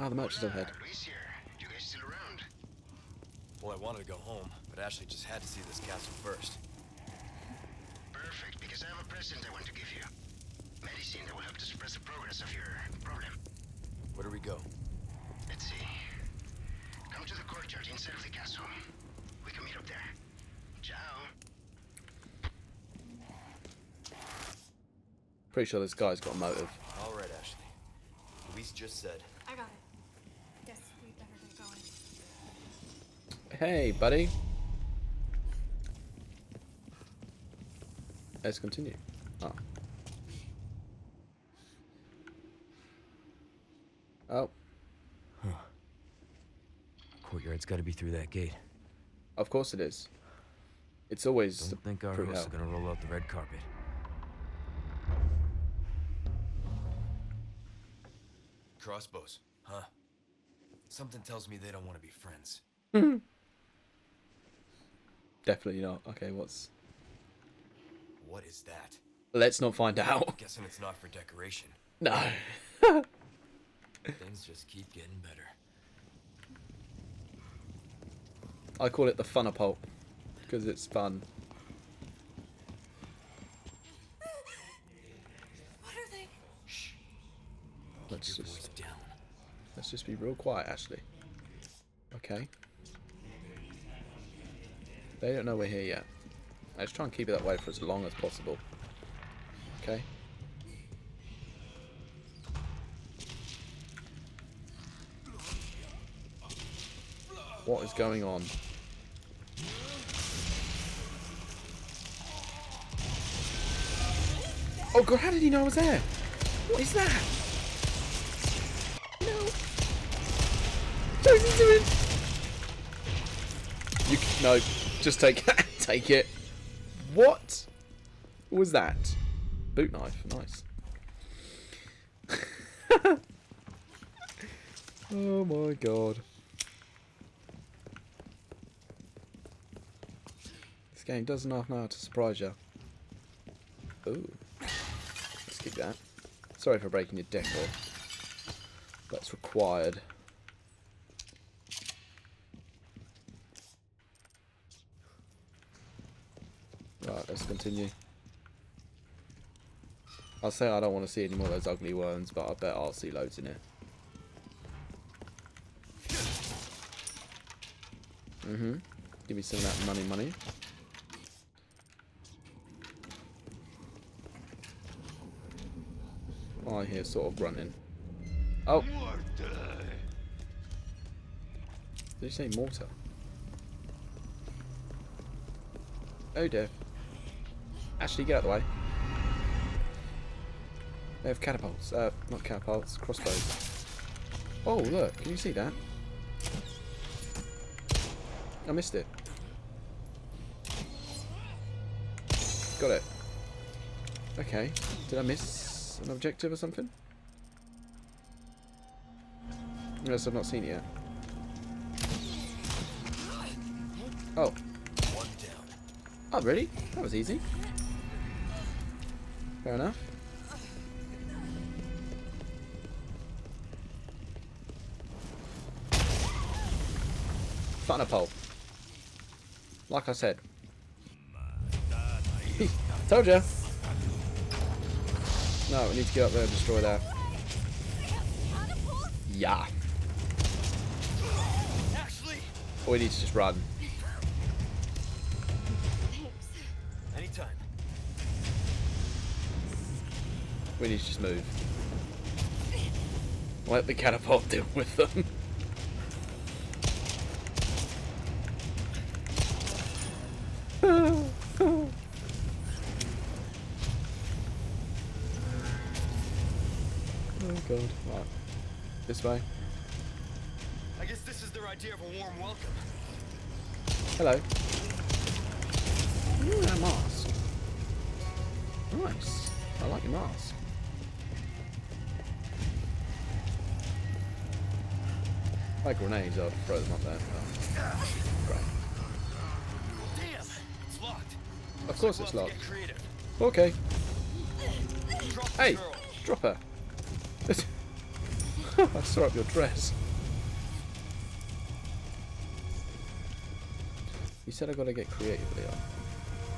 Oh, the merch is overhead. You guys still around? Well, I wanted to go home, but Ashley just had to see this castle first. Perfect, because I have a present I want to give you. Medicine that will help to suppress the progress of your problem. Where do we go? Let's see. Come to the courtyard inside of the castle. We can meet up there. Ciao. Pretty sure this guy's got a motive. All right, Ashley. Louise just said. I got it. Guess we better get going. Hey, buddy. Let's continue. Oh. Oh. Huh. Courtyard's got to be through that gate. Of course it is. It's always. Don't think our hosts are gonna roll out the red carpet. Crossbows, huh? Something tells me they don't want to be friends. Definitely not. Okay, what's? What is that? Let's not find out. I'm guessing it's not for decoration. No. Things just keep getting better. I call it the Funapulp because it's fun. What are they? Shh. Let's just be real quiet, Ashley. Okay. They don't know we're here yet. Let's try and keep it that way for as long as possible. Okay. What is going on? Oh god, how did he know I was there? What is that? No. What is he doing? You can, no, just take take it. What was that? Boot knife, nice. Oh my god. Game doesn't half know how to surprise you. Ooh. Let's keep that. Sorry for breaking your decor. That's required. Right, let's continue. I'll say I don't want to see any more of those ugly worms, but I bet I'll see loads in it. Mm-hmm. Give me some of that money. I hear sort of running. Oh! Did you say mortar? Oh dear. Ashley, get out of the way. They have catapults. Not catapults, crossbows. Oh, look. Can you see that? I missed it. Got it. Okay. Did I miss an objective or something? Yes, I've not seen it yet. Oh. Oh, really? That was easy. Fair enough. Funapole. Like I said. Told ya. No, we need to get up there and destroy that. Yeah. Or we need to just run. Anytime. We need to just move. Let the catapult deal with them. God. Right. This way. I guess this is their idea of a warm welcome. Hello. Ooh, that mask. Nice. I like your mask. I like grenades, I'll throw them up there. Oh. Great. Damn, it's locked. Of course it's locked. Okay. Hey! Drop her. I saw up your dress. You said I gotta get creative, Leon.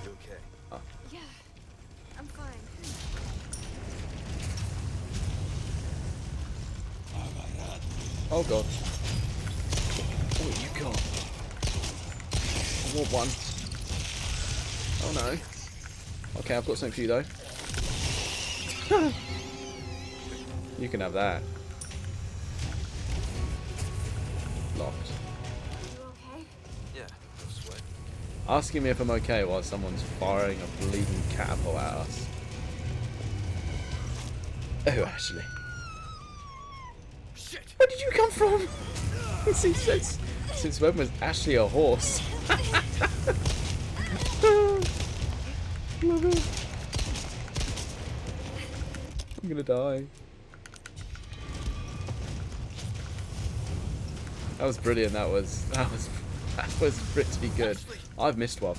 You okay? Oh. Yeah, I'm fine. Oh my god. Oh god. Oh, you can't. I want one. Oh no. Okay, I've got something for you though. You can have that. Locked. Asking me if I'm okay while someone's firing a bleeding catapult at us. Oh, Ashley. Shit. Where did you come from? Since when was Ashley a horse? Love it. I'm gonna die. That was brilliant. That was pretty good. I've missed one.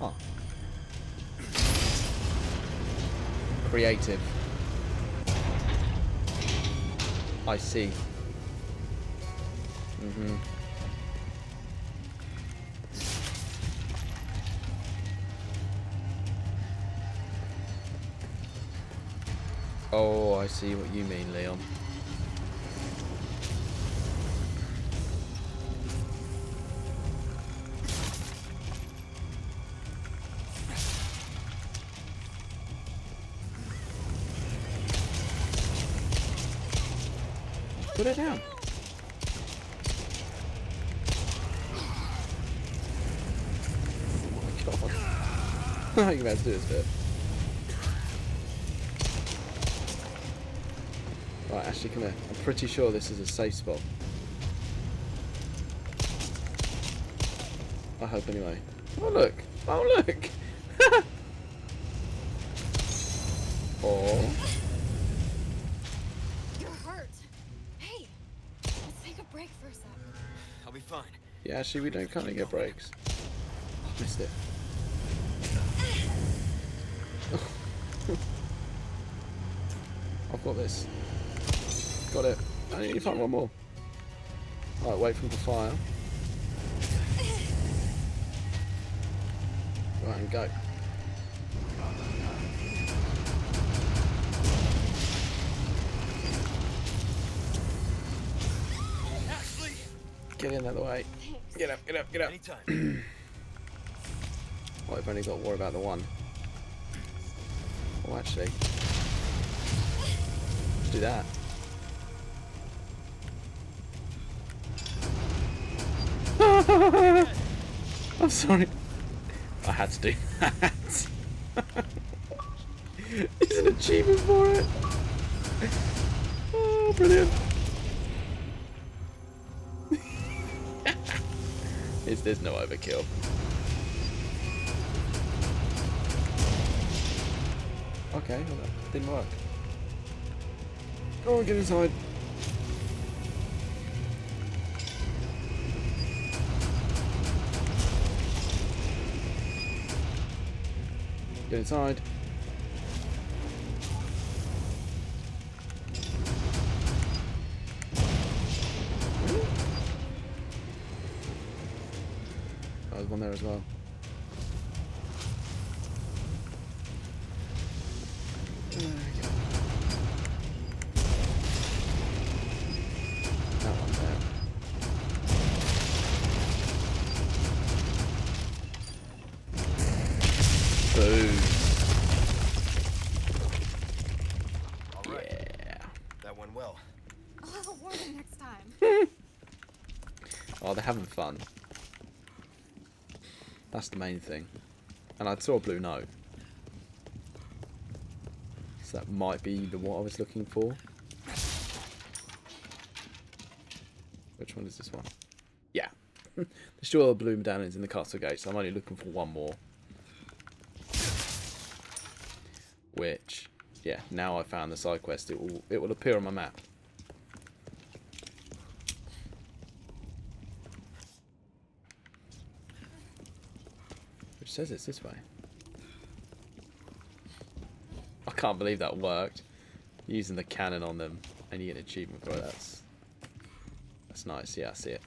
Huh. Creative. I see. Mm-hmm. Oh, I see what you mean, Leon. Put it down. I think I'm about to do this bit. Right, Ashley, come here. I'm pretty sure this is a safe spot. I hope, anyway. Oh, look! Oh, look! Oh. You're hurt. Hey, let's take a break for a sec. I'll be fine. Yeah, Ashley, we don't kind of get breaks. Missed it. I've got this. Got it. I need to find one more. Alright, wait for the fire. Right, and go. Ashley! Get in out of the way. Get up, get up, get up. Anytime. Oh, I've only got to worry about the one. Oh, actually. Let's do that. I'm sorry. I had to do that. It's an achievement for it. Oh, brilliant. Is there's no overkill. Okay, hold on. It didn't work. Go on, get inside. Get inside. Oh, there's one there as well. Having fun. That's the main thing. And I saw a blue note. So that might be the what I was looking for. Which one is this one? Yeah. There's two other blue medallions in the castle gate, so I'm only looking for one more. Which yeah, now I found the side quest. It will appear on my map. Which says it's this way. I can't believe that worked. Using the cannon on them and you get an achievement for it. That's nice. Yeah, I see it.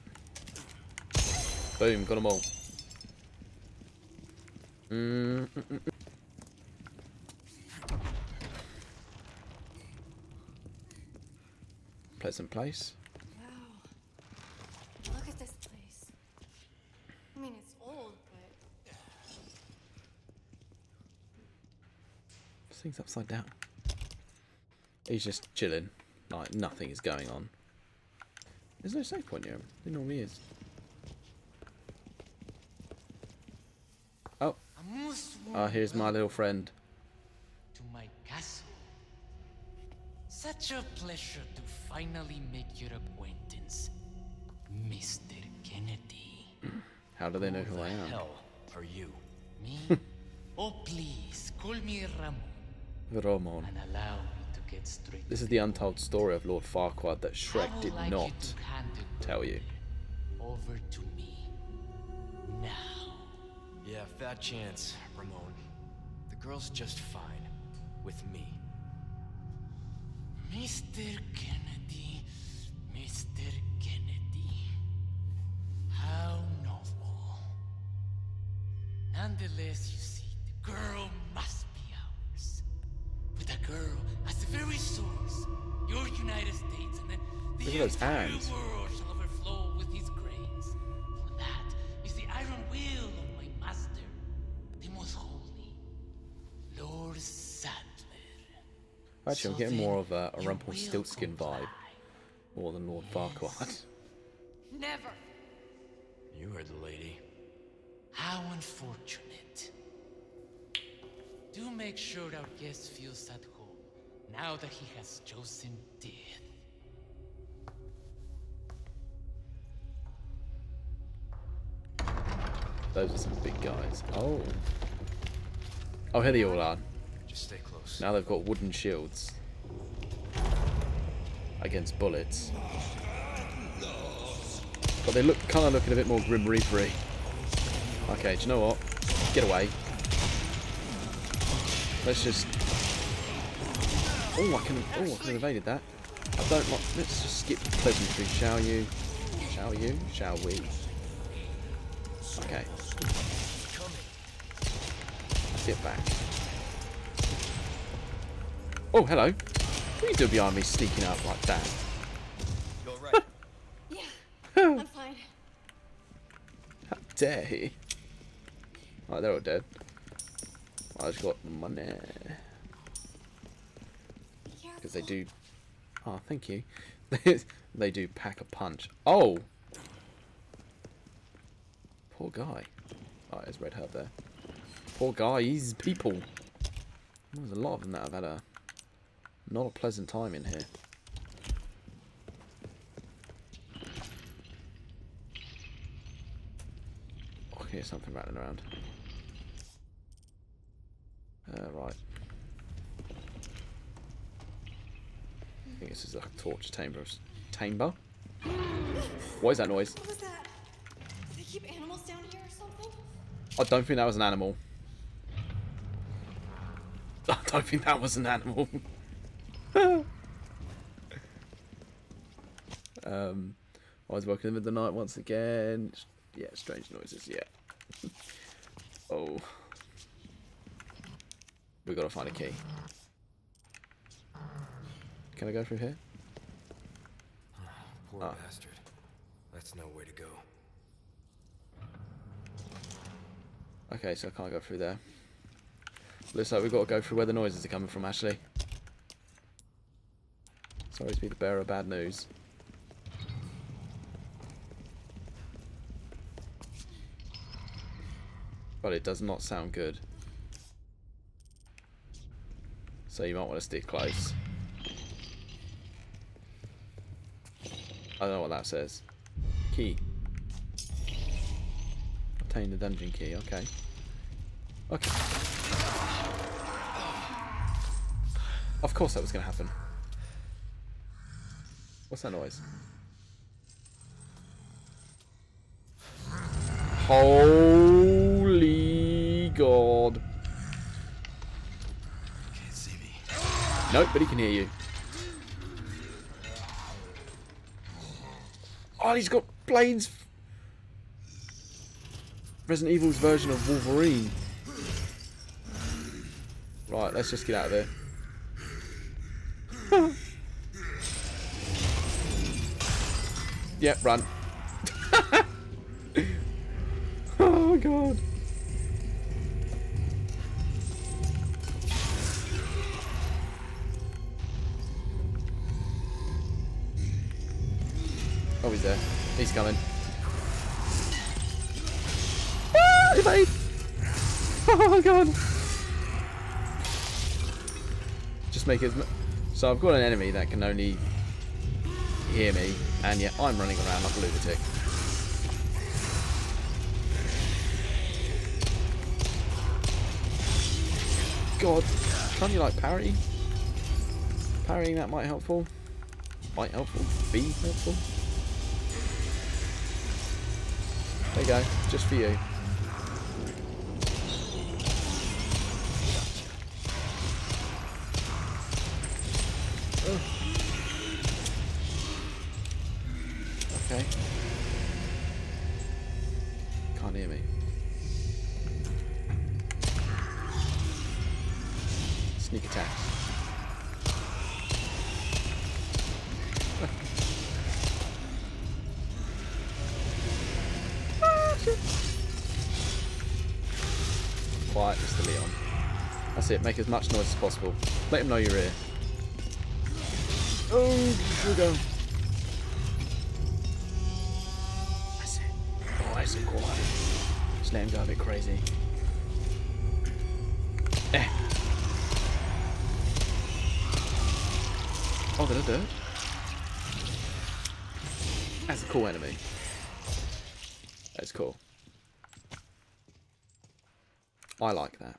Boom, got them all. Pleasant place. Wow. Look at this place. I mean, it's old, but... This thing's upside down. He's just chilling. Like, nothing is going on. There's no save point near him. There normally is. Oh. Ah, here's my little friend. To my castle. Such a pleasure to finally make your acquaintance, Mr. Kennedy. How do they know who I am? Who the hell are you? Me? Oh, please, call me Ramon. Ramon. And allow me to get straight. This is the untold story of Lord Farquaad that Shrek did not tell you. Over to me. Now. Yeah, fat chance, Ramon. The girl's just fine with me. Mr. Kennedy, Mr. Kennedy, how novel. Nonetheless, you see, the girl must be ours. With a girl as the very source, your United States, and then the entire world shall overflow with his grace. For that is the iron will of my master, the most holy, Lord Sandler. Actually, I'm getting more of a Rumpel Stiltskin vibe, more than Lord Farquaad. Never. You heard the lady. How unfortunate. Do make sure our guest feels at home now that he has chosen death. Those are some big guys. Oh. Oh, here they all are. Just stay close. Now they've got wooden shields against bullets, but they look kind of looking a bit more Grim Reapery. Okay, do you know what? Get away. Let's just. Oh, I could have evaded that. I don't. Let's just skip the pleasantry, shall you? Shall you? Shall we? Okay. Sit back. Oh, hello. What are you doing behind me sneaking out like that? You're right. Yeah, I'm fine. How dare he? Alright, they're all dead. I just got money. Because they do... Oh, thank you. They do pack a punch. Oh! Poor guy. Alright, there's red herb there. Poor guy, he's people. Well, there's a lot of them that have had a... Not a pleasant time in here. Oh, I hear something rattling around. Right. I think this is a torture chamber. Chamber? What is that noise? What was that? Do they keep animals down here or something? I don't think that was an animal. I don't think that was an animal. I was walking in the night once again. Yeah, strange noises. Yeah. Oh, we gotta find a key. Can I go through here? Poor bastard. That's no way to go. Okay, so I can't go through there. Looks like we've got to go through where the noises are coming from, Ashley. Sorry to be the bearer of bad news. But it does not sound good. So you might want to stay close. I don't know what that says. Key. Obtain the dungeon key, okay. Okay. Of course that was going to happen. What's that noise? Holy God. Can't see me. Nope, but he can hear you. Oh, he's got blades. Resident Evil's version of Wolverine. Right, let's just get out of there. Yep, run. Oh, God. Oh, he's there. He's coming. Ah, evade! Oh, God. Just make it... So I've got an enemy that can only hear me, and yet I'm running around like a lunatic. God, can't you like parry? Parrying that might helpful. Might helpful. Be helpful. There you go, just for you. Okay. Can't hear me. Sneak attack. Quiet, Mr. Leon. That's it, make as much noise as possible. Let him know you're here. Oh, here we go. That's it. Oh, that's it, quiet. Just let him go a bit crazy. Eh. Oh, did I do it? That's a cool enemy. That's cool. I like that.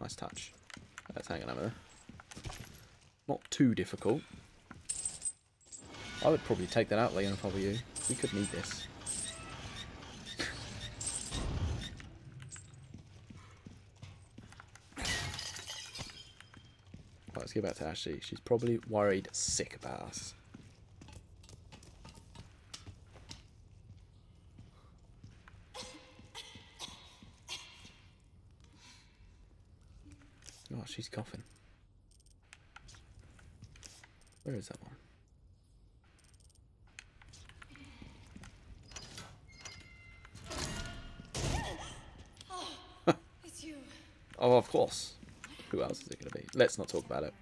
Nice touch. Let's hang on over there. Not too difficult. I would probably take that out, Leon, if I were you. We could need this. Right, let's get back to Ashley. She's probably worried sick about us. Oh, she's coughing. Where is that one? Oh, it's you. Oh, of course. Who else is it going to be? Let's not talk about it.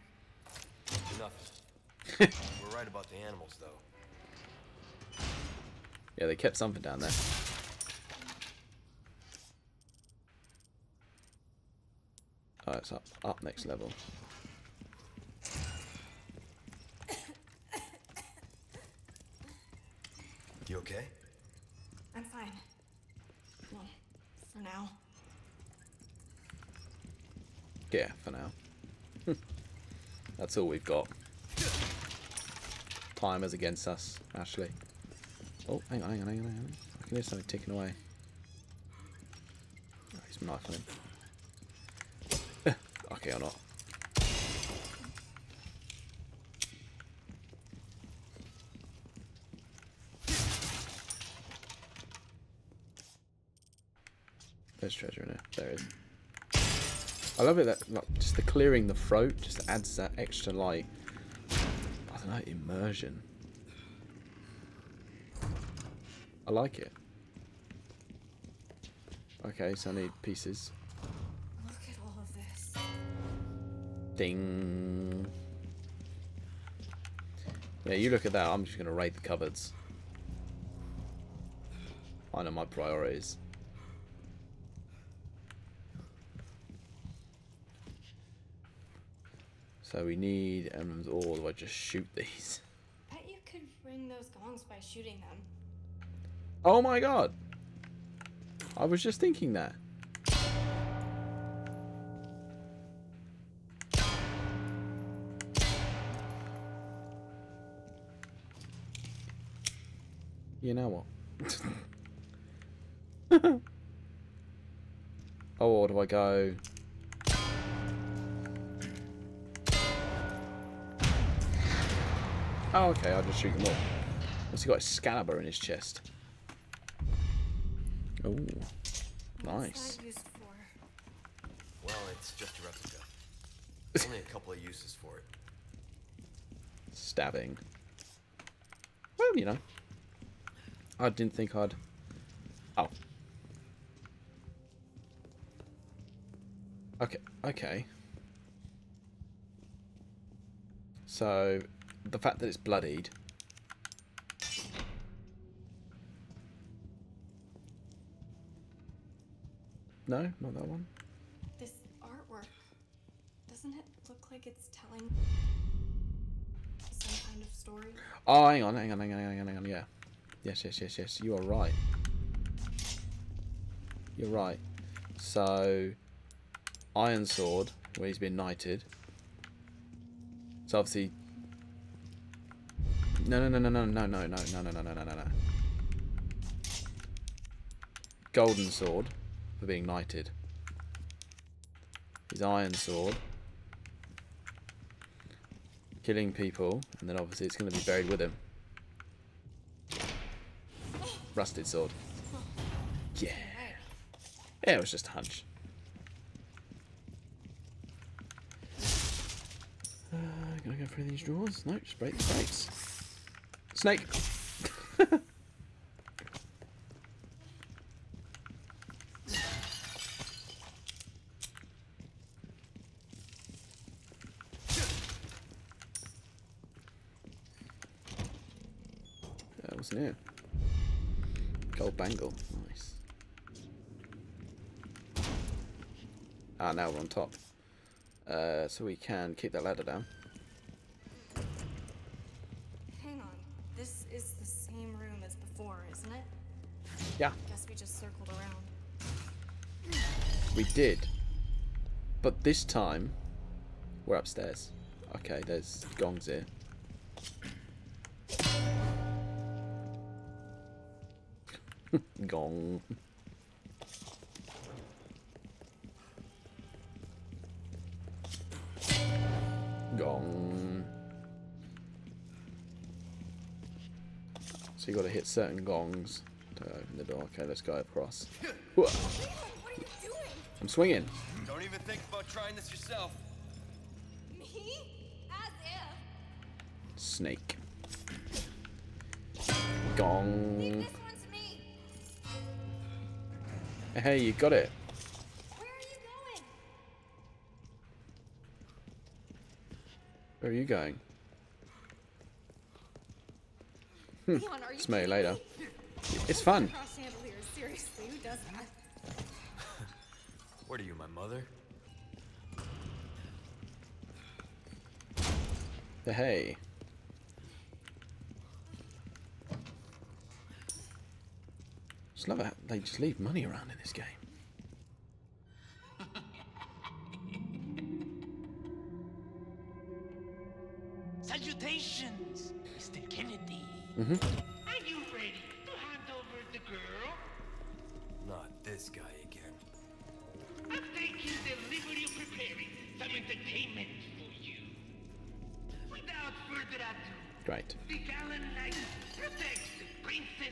Nothing. We're right about the animals, though. Yeah, they kept something down there. Oh, it's up next level. You okay? I'm fine. Well, for now. Yeah, for now. That's all we've got. Time is against us, Ashley. Oh, hang on. I can hear something ticking away. Oh, he's knifing him. Okay, or not. There's treasure in it. There it is. I love it that like, just the clearing the throat just adds that extra like I don't know immersion. I like it. Okay, so I need pieces. Look at all of this. Ding. Yeah, you look at that. I'm just gonna raid the cupboards. I know my priorities. So we need emblems, or do I just shoot these? Bet you could ring those gongs by shooting them. Oh my God! I was just thinking that. You know what? Oh, where do I go? Oh, okay, I'll just shoot him up. What's he got? Excalibur in his chest. Oh, nice. Well, it's just a replica. Only a couple of uses for it. Stabbing. Well, you know. I didn't think I'd... Oh. Okay, okay. So, the fact that it's bloodied... No, not that one. This artwork, doesn't it look like it's telling some kind of story? Oh, hang on, hang on, hang on, hang on, hang on, yeah. Yes, yes, yes, yes, you are right. You're right. So, Iron Sword, where he's been knighted. So obviously... No, no, no, no, no, no, no, no, no, no, no, no, no. Golden Sword. For being knighted. His Iron Sword. Killing people, and then obviously it's going to be buried with him. Rusted Sword. Yeah. Yeah, it was just a hunch. Can I go through these drawers? No, just break the plates. Snake! New. Gold bangle, nice. Ah, now we're on top. So we can keep that ladder down. Hang on, this is the same room as before, isn't it? Yeah. I guess we just circled around. We did. But this time, we're upstairs. Okay, there's gongs here. Gong. Gong. So you got to hit certain gongs to open the door. Okay, let's go across. Whoa. What are you doing? I'm swinging. Don't even think about trying this yourself. Me? As if. Snake. Gong. Hey, you got it. Where are you going? Where are you going? Leon, are you smell you later. It's fun. Seriously, who does that? What are you, my mother? The hay. I love it. They just leave money around in this game. Salutations, Mr. Kennedy. Mm-hmm. Are you ready to hand over the girl? Not this guy again. I'm taking the liberty of preparing some entertainment for you. Without further ado, right. The gallant knight protects the princess.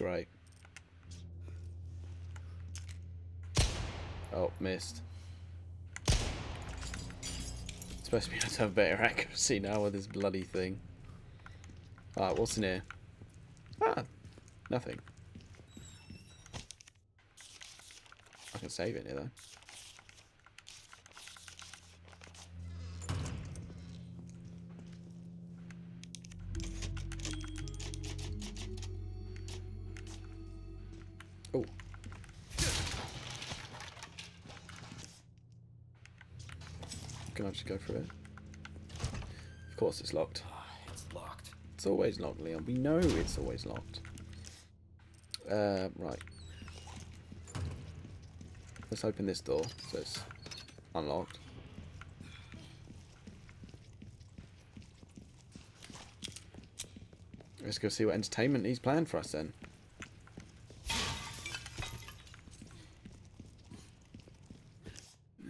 Right. Oh, missed. It's supposed to be able to have better accuracy now with this bloody thing. Alright, what's in here? Ah, nothing. I can save it here though. Can I just go through it? Of course it's locked. It's locked. It's always locked, Leon. We know it's always locked. Right. Let's open this door so it's unlocked. Let's go see what entertainment he's planned for us then.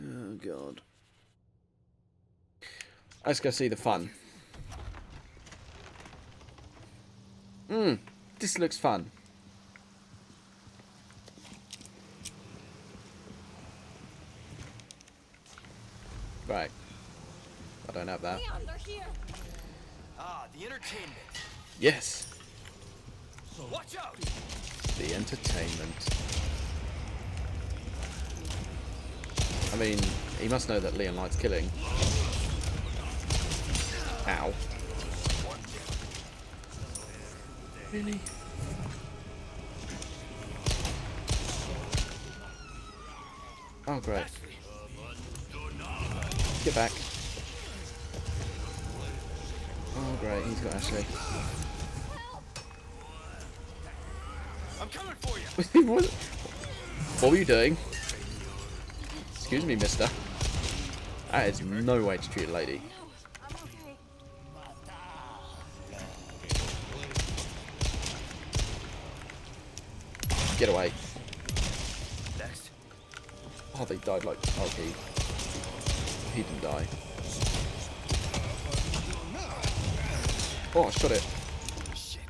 Oh, God. Let's go see the fun. Mmm. This looks fun. Right. I don't have that. Leon, they're here. Ah, the entertainment. Yes. So watch out. The entertainment. I mean, he must know that Leon likes killing. Ow. Really? Oh, great. Get back. Oh, great. He's got Ashley. I'm coming for you. What were you doing? Excuse me, mister. That is no way to treat a lady. Get away. Next. Oh, they died like... Okay. He didn't die. Oh, I shot it. Shit.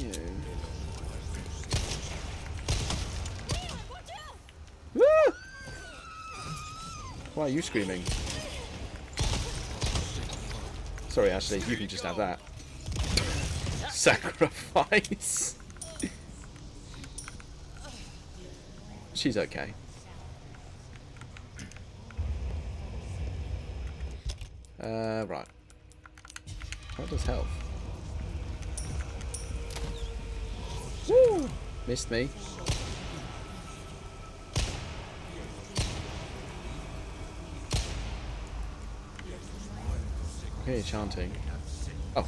No. Ah! Why are you screaming? Sorry, Ashley. You can just have that. Sacrifice. She's okay. Right. What does health? Woo! Missed me. I hear chanting. Oh.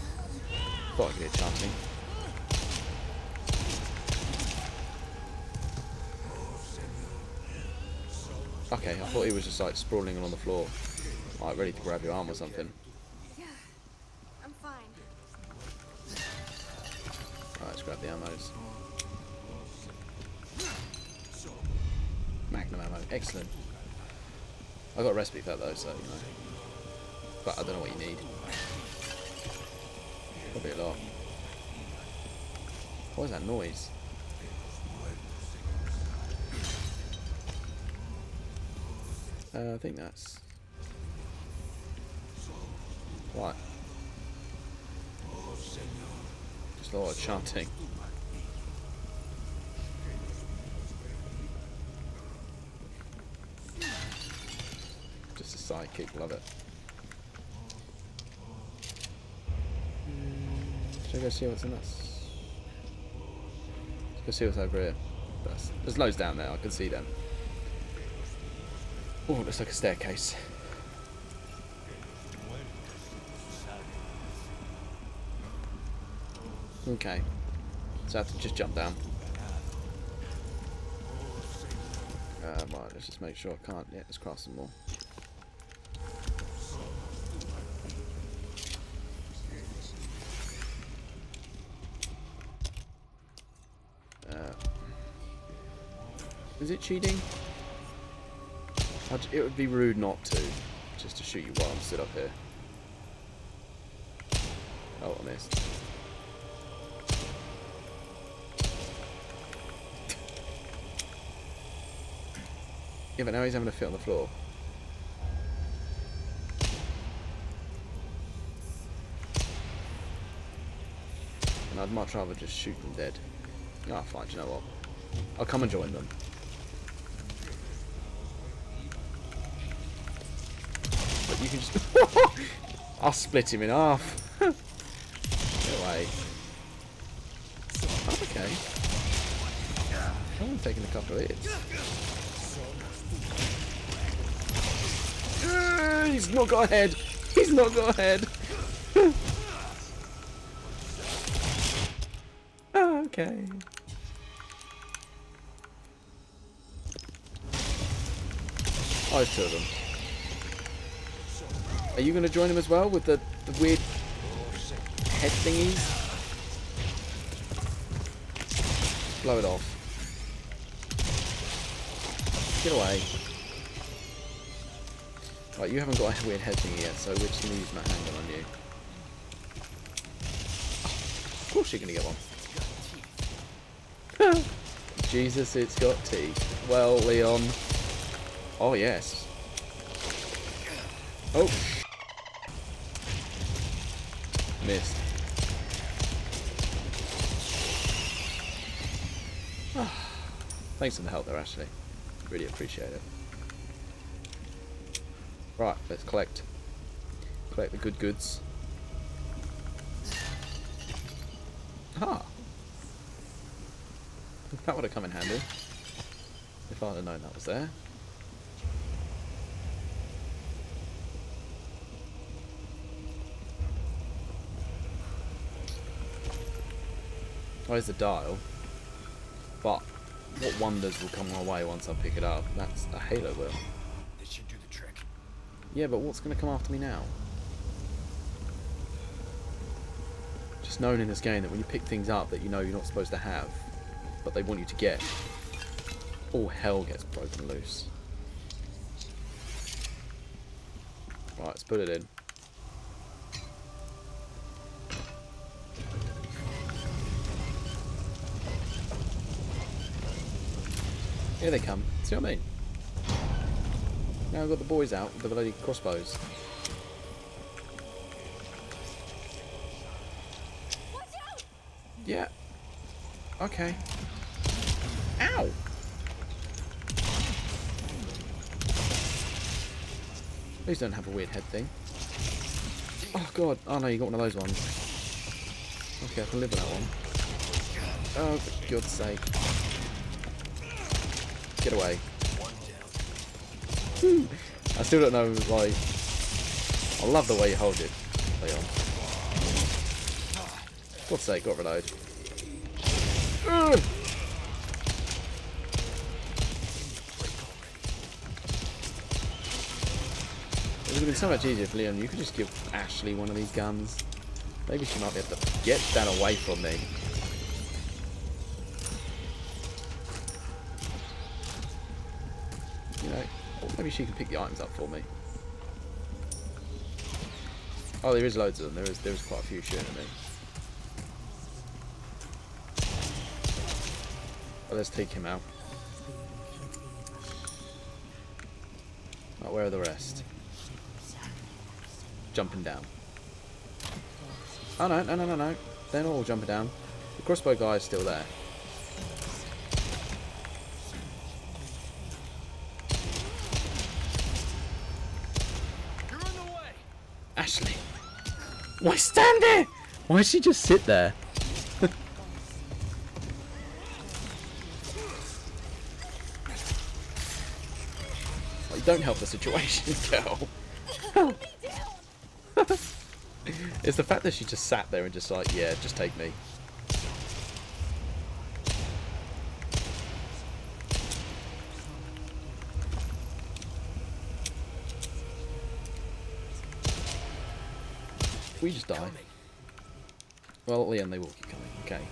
Thought I could hear chanting. Okay, I thought he was just like sprawling on the floor, like ready to grab your arm or something. Yeah, I'm fine. Alright, let's grab the ammos. Magnum ammo, excellent. I got a recipe for that though, so you know. But I don't know what you need. Probably a lot. What was that noise? I think that's... What? Just a lot of chanting. Just a sidekick, love it. Should I go see what's in us? Let's go see what's over here. There's loads down there, I can see them. Oh, it looks like a staircase. Okay. So I have to just jump down. Right, let's just make sure I can't. Yeah, let's cross some more. Is it cheating? It would be rude not to, just to shoot you while I'm stood up here. Oh, I missed. Yeah, but now he's having a fit on the floor. And I'd much rather just shoot them dead. Ah, fine, do you know what? I'll come and join them. You can just... I'll split him in half. Get away. Oh, okay. Oh, I'm taking a couple of hits. He's not got a head. He's not got a head. Oh, okay. I killed him. Are you going to join him as well with the weird head thingies? blow it off. Get away. Right, you haven't got a weird hedging yet, so we're just going to use my handgun on you. Oh, of course you're going to get one. Jesus, it's got teeth. Well, Leon. Oh, yes. Oh. Missed. Thanks for the help there, Ashley. Really appreciate it. Right, let's collect. Collect the good goods. Ah! That would have come in handy. If I'd have known that was there. Where's the dial? But what wonders will come my way once I pick it up? That's a halo wheel. It should do the trick. Yeah, but what's going to come after me now? Just known in this game that when you pick things up that you know you're not supposed to have, but they want you to get, all hell gets broken loose. Right, let's put it in. Here they come. See what I mean? Now I've got the boys out with the bloody crossbows. Watch out! Yeah. Okay. Ow! These don't have a weird head thing. Oh god. Oh no, you got one of those ones. Okay, I can live with that one. Oh, for God's sake. Get away. I still don't know, like... I love the way you hold it. Leon. For God's sake, got reload. It would have been so much easier if Leon, you could just give Ashley one of these guns. Maybe she might be able to get that away from me. Maybe she can pick the items up for me. Oh, there is loads of them. There is quite a few shooting at me. Oh, let's take him out. Right, where are the rest? Jumping down. Oh, no, no, no, no, no. They're not all jumping down. The crossbow guy is still there. Ashley, why stand there? Why did she just sit there? Well, you don't help the situation, girl. It's the fact that she just sat there and just like, yeah, just take me. We just die. Coming. Well, at the end they will keep coming. Okay.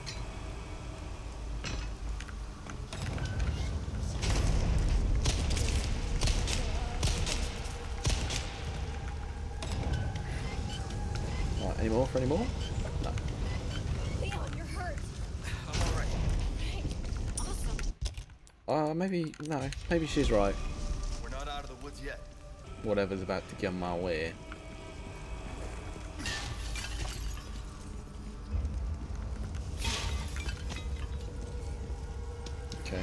Right, any more? For any more? No. Leon, you're hurt. I'm alright. Hey, awesome. Maybe no. Maybe she's right. We're not out of the woods yet. Whatever's about to come my way. Okay.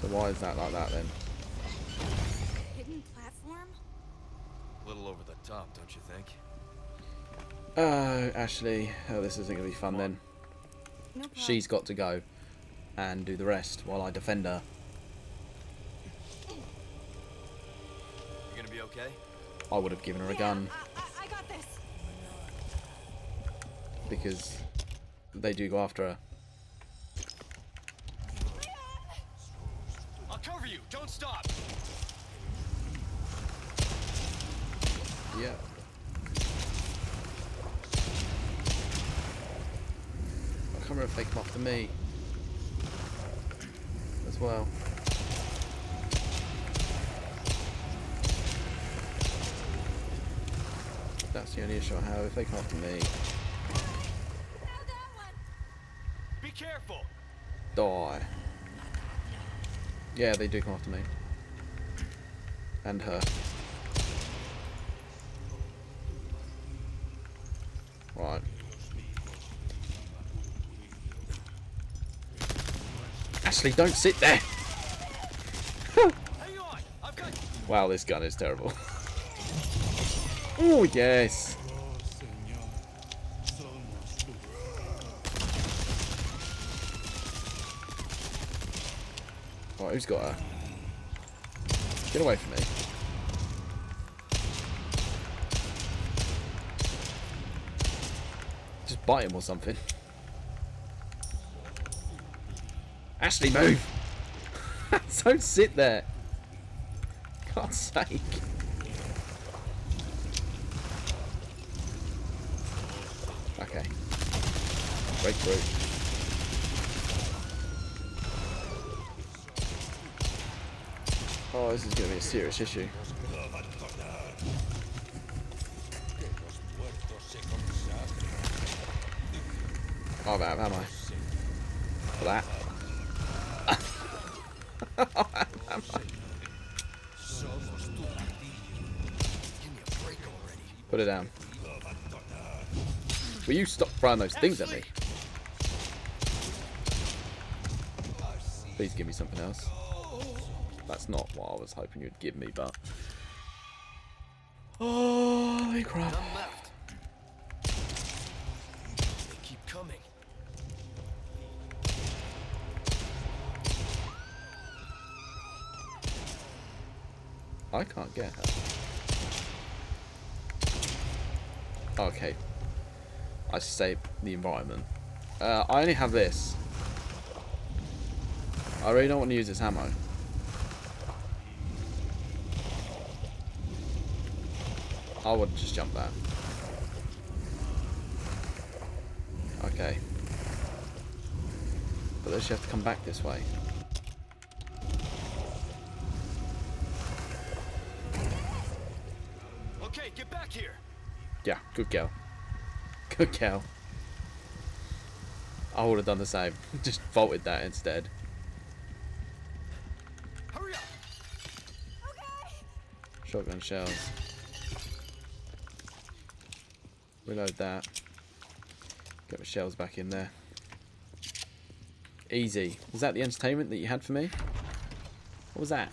So why is that like that then? Hidden platform? A little over the top, don't you think? Oh, Ashley. Oh, this isn't gonna be fun then. No problem. She's got to go and do the rest while I defend her. You gonna be okay? I would have given her a gun. I got this. Because they do go after her. I'll cover you. Don't stop. Yeah. can't remember if they come after me as well. That's the only issue I have, if they come after me. Be careful. Die. Yeah, they do come after me. And her. Right. Ashley, don't sit there! Wow, this gun is terrible. Oh, yes! Right, who's got her? Get away from me. Just bite him or something. Ashley, move! Don't sit there! God's sake. Okay. Break through. Oh, this is going to be a serious issue. Oh, I'm out, am I? For that. Put it down. Will you stop throwing those things at me? Please give me something else. That's not what I was hoping you'd give me, but oh, they crap. I can't get her. Okay. I saved the environment. I only have this. I really don't want to use this ammo. I would just jump that. Okay. But does she have to come back this way? Get back here. Yeah, good girl. Good girl. I would have done the same. Just vaulted that instead. Hurry up. Okay. Shotgun shells. Reload that. Get the shells back in there. Easy. Was that the entertainment that you had for me? What was that?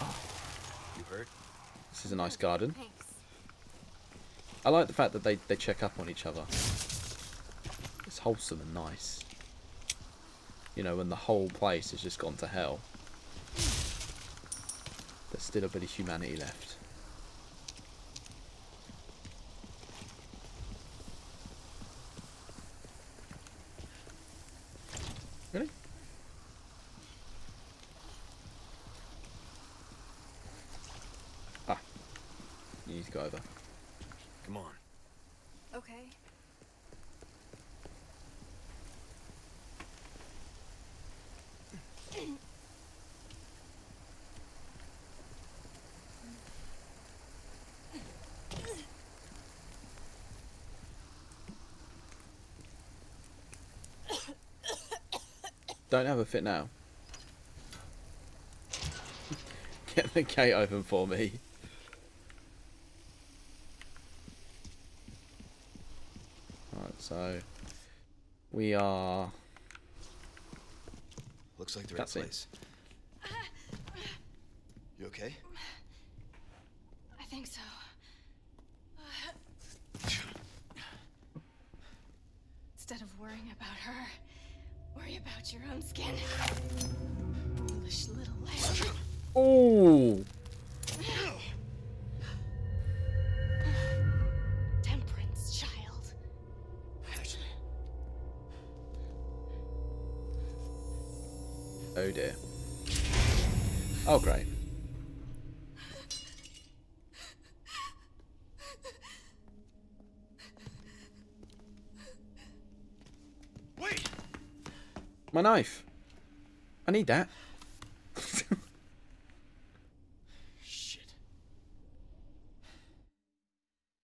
Oh. You heard? This is a nice garden. I like the fact that they check up on each other. It's wholesome and nice. You know, when the whole place has just gone to hell. There's still a bit of humanity left. Really? Ah. You need to go over. Come on. Okay. Don't have a fit now. Get the gate open for me. So we are. Looks like the right place. You okay? I think so. Instead of worrying about her, worry about your own skin. Foolish little lamb. Oh. Oh dear. Oh great. Wait. My knife. I need that.